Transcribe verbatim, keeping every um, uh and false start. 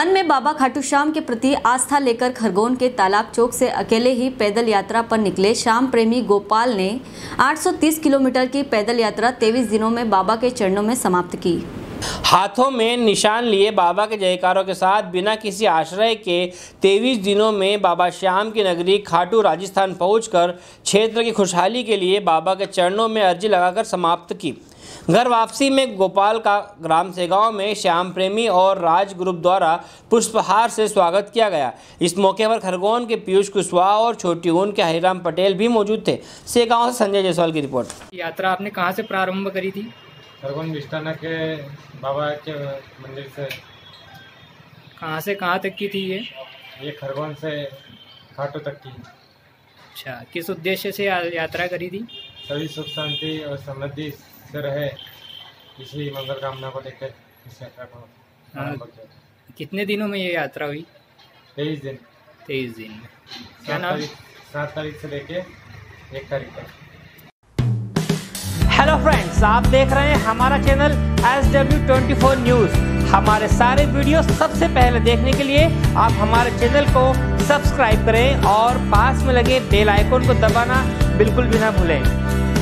मन में बाबा खाटू श्याम के प्रति आस्था लेकर खरगोन के तालाब चौक से अकेले ही पैदल यात्रा पर निकले श्याम प्रेमी गोपाल ने आठ सौ तीस किलोमीटर की पैदल यात्रा तेईस दिनों में बाबा के चरणों में समाप्त की। हाथों में निशान लिए बाबा के जयकारों के साथ बिना किसी आश्रय के तेईस दिनों में बाबा श्याम की नगरी खाटू राजस्थान पहुंचकर क्षेत्र की खुशहाली के लिए बाबा के चरणों में अर्जी लगाकर समाप्त की। घर वापसी में गोपाल का ग्राम सेगांव में श्याम प्रेमी और राज ग्रुप द्वारा पुष्पहार से स्वागत किया गया। इस मौके पर खरगोन के पीयूष कुशवाहा और छोटी ऊन के हरिराम पटेल भी मौजूद थे। सेगांव से संजय जायसवाल की रिपोर्ट। यात्रा आपने कहाँ से प्रारंभ करी थी? खरगोन बिस्ताना के बाबा के मंदिर से। कहाँ से कहाँ तक की थी ये? ये खरगोन से खाटू तक की। अच्छा, किस उद्देश्य से यात्रा करी थी? सभी सुख शांति और समृद्धि से रहे, इसी मंगल कामना को लेकर इस यात्रा को। हाँ, कितने दिनों में ये यात्रा हुई? तेईस दिन। तेईस दिन में क्या नाम? सात तारीख से लेके एक तारीख तक। हेलो फ्रेंड्स, आप देख रहे हैं हमारा चैनल एस डब्ल्यू चौबीस न्यूज़। हमारे सारे वीडियो सबसे पहले देखने के लिए आप हमारे चैनल को सब्सक्राइब करें और पास में लगे बेल आइकन को दबाना बिल्कुल भी ना भूलें।